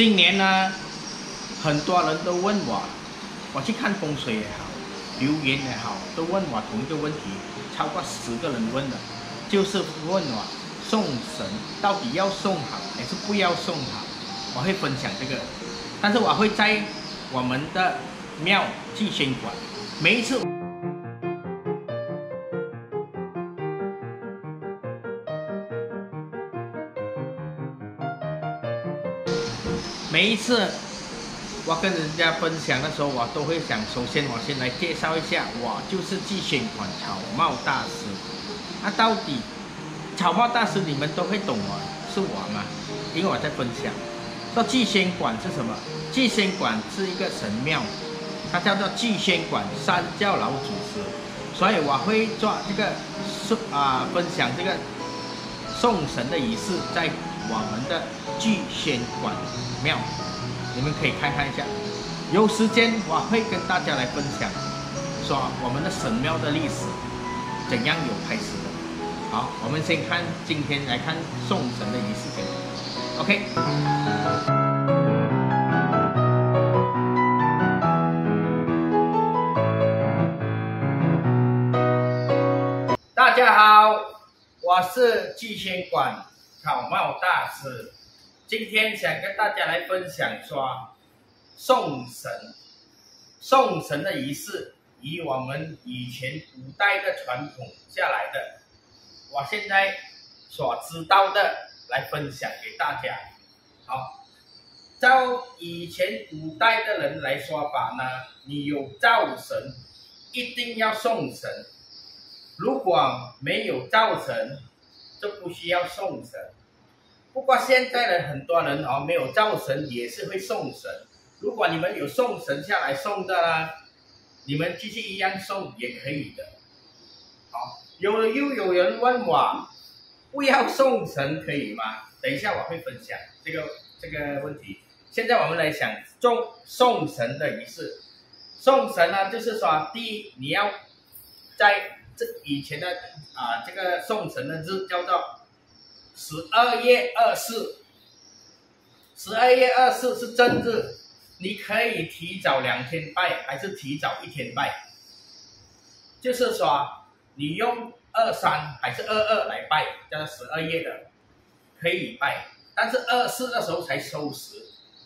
今年呢，很多人都问我，我去看风水也好，留言也好，都问我同一个问题，超过10个人问了，就是问我送神到底要送好还是不要送好。我会分享这个，但是我会在我们的庙去宣传，每一次。 每一次我跟人家分享的时候，我都会想，首先我先来介绍一下，我就是去宣传草帽大师。那到底草帽大师你们都会懂哦，是我吗？因为我在分享。说聚仙馆是什么？聚仙馆是一个神庙，它叫做聚仙馆三教老祖师，所以我会做这个分享这个送神的仪式在。 我们的聚仙馆庙，你们可以看看一下。有时间我会跟大家来分享，说我们的神庙的历史怎样有开始的。好，我们先看今天来看送神的仪式。OK。大家好，我是聚仙馆。 草帽大师，今天想跟大家来分享说，送神的仪式，以我们以前古代的传统下来的，我现在所知道的来分享给大家。好，照以前古代的人来说法呢，你有灶神，一定要送神；如果没有灶神， 就不需要送神，不过现在的很多人哦，没有灶神也是会送神。如果你们有送神下来送的啦，你们继续一样送也可以的。好，又有人问我，不要送神可以吗？等一下我会分享这个问题。现在我们来想送神的仪式。送神呢，就是说，第一你要在 以前的这个送神的日叫做12月24，12月24是正日，你可以提早2天拜，还是提早1天拜，就是说你用23还是22来拜，叫做12月的可以拜，但是24的时候才收拾，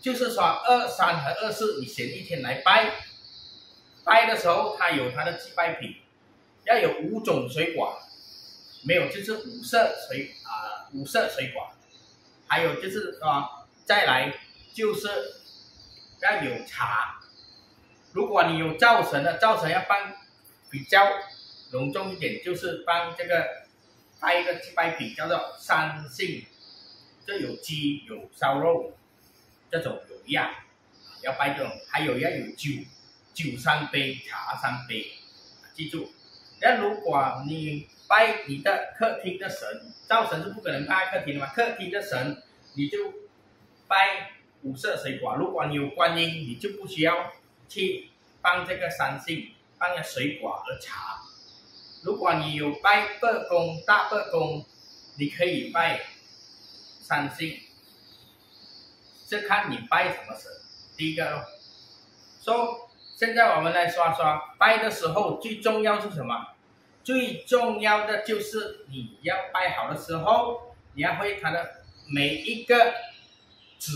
就是说23和24你选1天来拜，拜的时候它有它的祭拜品。 要有5种水果，没有就是5色水果，还有就是再来就是要有茶。如果你有灶神的，灶神要帮比较隆重一点，就是帮这个拍一个祭拜品，叫做3牲，就有鸡有烧肉，这种有鸭，要拜这种，还有要有酒3杯，茶3杯，记住。 那如果你拜你的客厅的神，灶神是不可能拜客厅的嘛，客厅的神你就拜5色水果。如果你有观音，你就不需要去放这个3牲，放个水果和茶。如果你有拜伯公、大伯公，你可以拜3牲，这看你拜什么神。第一个咯，现在我们来说说拜的时候最重要是什么？最重要的就是你要拜好的时候，你要会它的每一个纸，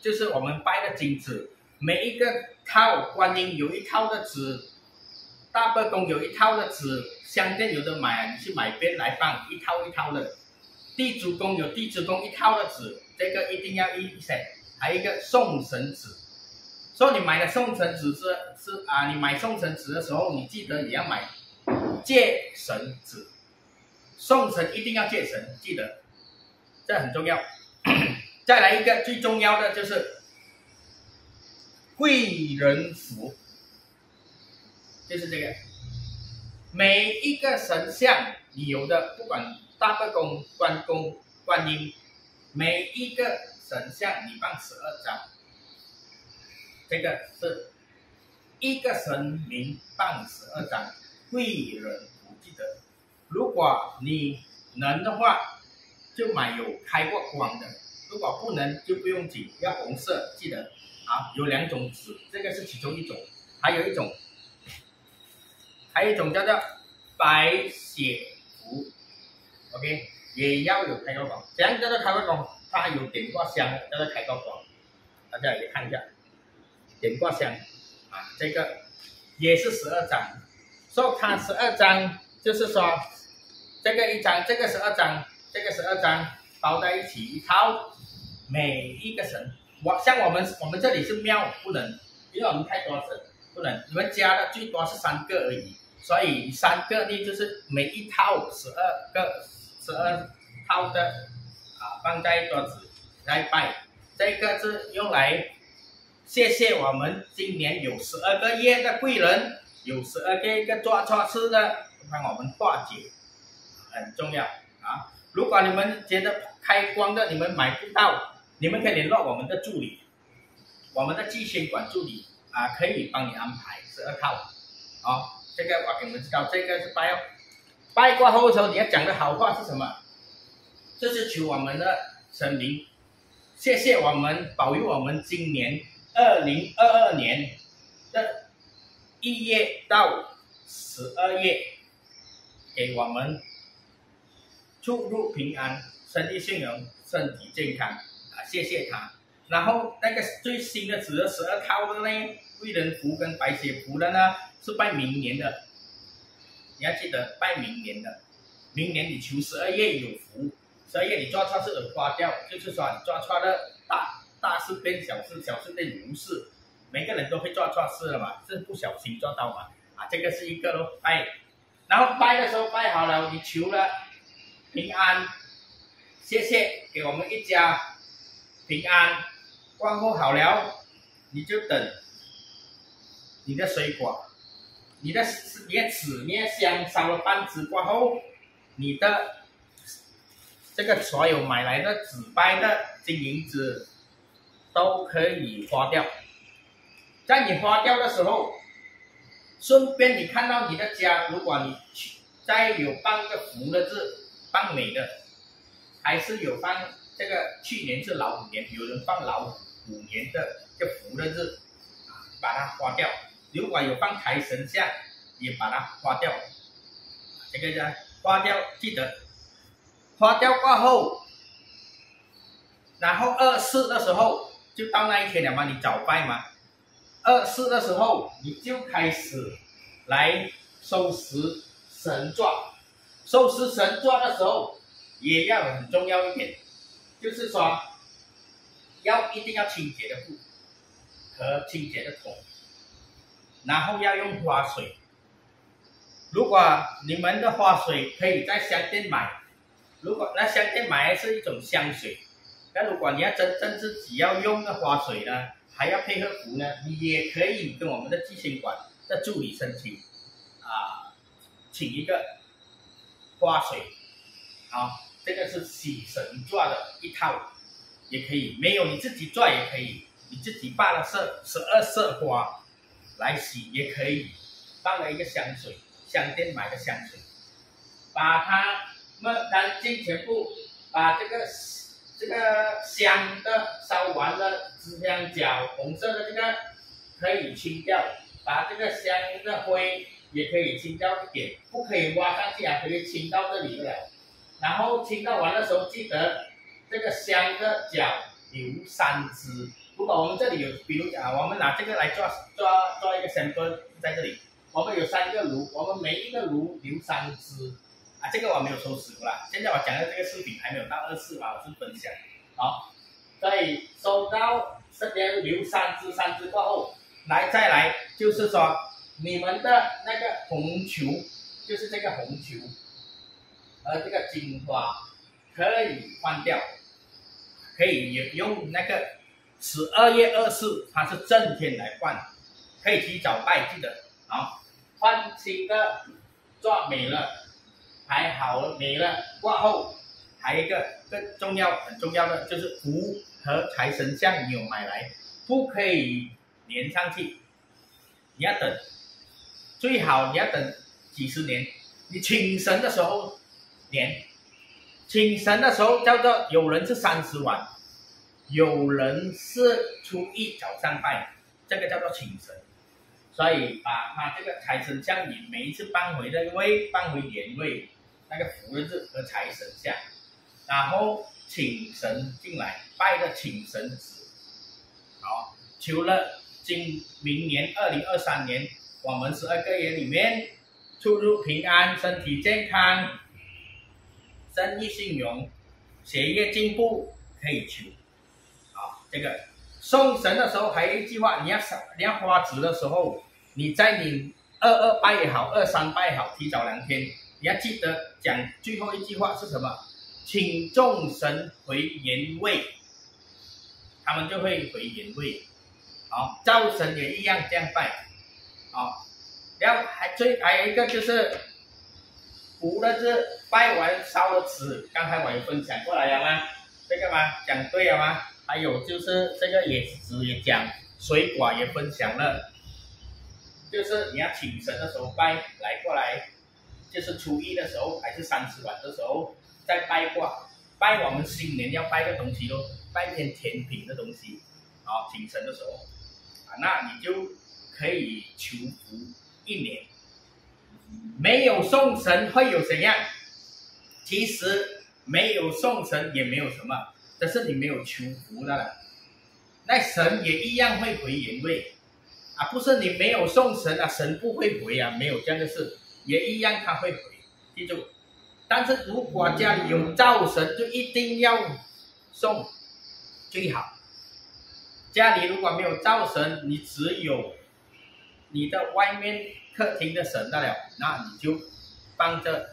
就是我们拜的金纸，每一个套观音有一套的纸，大伯公有一套的纸，香店有的买，你去买边来放一套一套的，地主公有地主公一套的纸，这个一定要一些，还有一个送神纸。 所以你买的送神纸你买送神纸的时候，你记得也要买借神纸。送神一定要借神，记得，这很重要。再来一个最重要的就是贵人符，就是这个。每一个神像，你有的不管大伯公、关公、观音，每一个神像你放12张。 这个是一个神明放12张贵人符，记得。如果你能的话，就买有开过光的，如果不能就不用挤，要红色，记得啊。有两种纸，这个是其中一种，还有一种叫做白血符 ，OK， 也要有开高光。怎样叫做开高光？它有点挂香，叫做开高光。大家也看一下，点挂香啊，这个也是12张，所以它12张就是说这个1张，这个12张，这个12张包在一起一套，每一个神，像我们这里是庙不能，因为我们太多神。 不能，你们加的最多是3个而已，所以3个呢就是每一套12个，12套的啊，放在桌子来拜。这个是用来谢谢我们今年有12个月的贵人，有12个做错事的，帮我们化解，很重要啊。如果你们觉得开光的你们买不到，你们可以联络我们的助理，我们的祭仙馆助理。 啊，可以帮你安排12套，哦，这个我给你们知道，这个是拜，拜过后的时候你要讲的好话是什么？就是求我们的神灵，谢谢我们保佑我们今年2022年的1月到12月，给我们出入平安，生意兴隆，身体健康，啊，谢谢他。 然后那个最新的只有12套的呢，贵人符跟白血符的呢，是拜明年的，你要记得拜明年的，明年你求12月有福，12月你做错事有花掉，就是说你做错的大事变小事，小事变无事，每个人都会做错事了嘛，是不小心做到嘛，啊，这个是一个咯，拜，然后拜的时候拜好了，你求了平安，谢谢给我们一家平安。 光顾好了，你就等你的水果，你的纸、你的香烧了半支过后，你的这个所有买来的纸拜的金银纸都可以花掉。在你花掉的时候，顺便你看到你的家，如果你再有放个福的字，放美的，还是有放这个去年是老虎年，有人放老虎。 5年的这福的字，把它花掉。如果有放财神像，也把它花掉。这个呢，花掉，记得花掉过后，然后24的时候就到那一天了嘛，你早拜嘛。24的时候你就开始来收拾神座，收拾神座的时候也要很重要一点，就是说。 一定要清洁的布和清洁的桶，然后要用花水。如果你们的花水可以在香店买，如果那香店买是一种香水，那如果你要真正自己要用的花水呢，还要配合服呢，你也可以跟我们的祭仙馆的助理申请啊，请一个花水，啊，这个是洗神座的一套。 也可以，没有你自己做也可以，你自己放了12色花来洗也可以，放了一个香水，香店买的香水，把它们干净全部，把这个香的烧完了支香角红色的这个可以清掉，把这个香的灰也可以清掉一点，不可以挖上去啊，可以清到这里了，然后清到完的时候记得。 这个香的角留3支，如果我们这里有，比如啊，我们拿这个来做一个 sample， 在这里，我们有3个炉，我们每一个炉留3支，啊，这个我没有收拾过啦，现在我讲的这个视频还没有到24吧，我是分享，好，所以收到这边留3支过后，再来就是说你们的那个红球，就是这个红球，和这个金花可以换掉。 可以用那个12月24，它是正天来换，可以提早拜，记得好，换新的，做美了，还好美了，过后还有一个更重要很重要的就是符和财神像，你有买来，不可以粘上去，你要等，最好你要等几十年，你请神的时候粘。 请神的时候叫做有人是30碗，有人是初一早上拜，这个叫做请神，所以把它这个财神像，你每一次搬回那个位，搬回原位，那个福日和财神像，然后请神进来，拜个请神纸。好，除了明年2023年，我们12个月里面，出入平安，身体健康，生意兴隆，学业进步，可以求。好，这个送神的时候还有一句话，你要花纸的时候，你在你22拜也好，23拜也好，提早2天，你要记得讲最后一句话是什么？请众神回原位，他们就会回原位。好，灶神也一样这样拜。好，然后还有一个就是福的是拜完烧的纸，刚才我有分享过来了吗？这个吗？讲对了吗？还有就是这个也纸也讲，水果也分享了，就是你要请神的时候拜来过来，就是初一的时候还是30晚的时候再拜过，拜我们新年要拜的东西咯，拜一些甜品的东西，啊，请神的时候，啊，那你就可以求福1年。没有送神会有怎样？其实没有送神也没有什么，只是你没有求福的了。那神也一样会回原位，啊，不是你没有送神啊，神不会回啊，没有这样的事，也一样他会回，记住。但是如果家里有灶神，就一定要送，最好。家里如果没有灶神，你只有你的外面客厅的神了，那你就放着。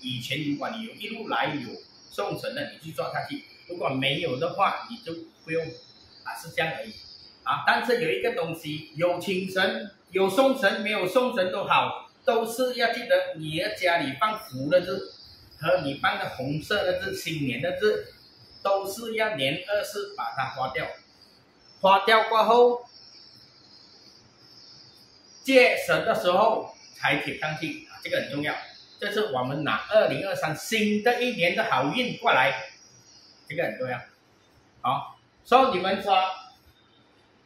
以前如果你有一路来有送神的，你就做下去；如果没有的话，你就不用啊，是这样而已啊。但是有一个东西，有请神、有送神、没有送神都好。都是要记得你的家里放福的字和你放的红色的字、新年的字，都是要年24把它花掉。花掉过后，借神的时候才贴上去啊，这个很重要。这是我们拿2023新的一年的好运过来，这个很重要。好，所以你们说，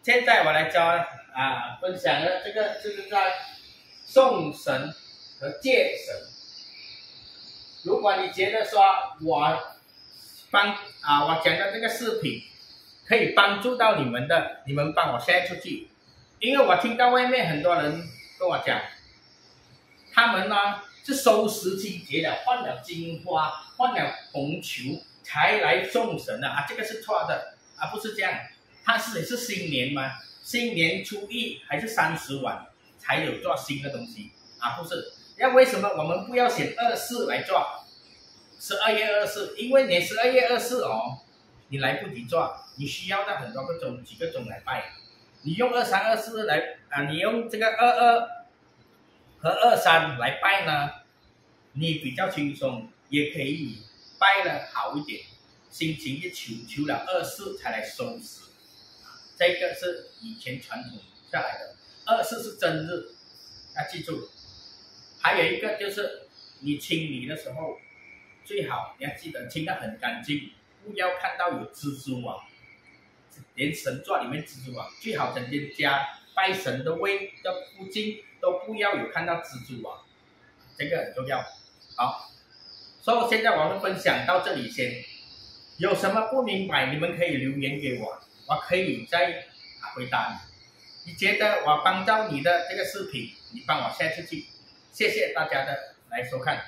现在我来教啊，分享的这个就是在。送神和借神，如果你觉得说我讲的这个视频可以帮助到你们的，你们帮我 share 出去，因为我听到外面很多人跟我讲，他们呢是收10清节的，换了金花，换了红球才来送神的啊，这个是错的啊，不是这样，它是新年嘛，新年初1还是30晚。才有做新的东西啊，不是？那为什么我们不要选24来做？12月24，因为你12月24哦，你来不及做，你需要到很多个钟、几个钟来拜。你用23、24来啊，你用这个22和23来拜呢，你比较轻松，也可以拜了好一点，心情一求了24才来收拾，这个是以前传统下来的。24是真日，要记住。还有一个就是，你清理的时候，最好你要记得清得很干净，不要看到有蜘蛛网，连神座里面蜘蛛网，最好整间家拜神的位的附近都不要有看到蜘蛛网，这个很重要。好，所以现在我们分享到这里先，有什么不明白你们可以留言给我，我可以再回答你。你觉得我帮到你的这个视频，你帮我share出去，谢谢大家的来收看。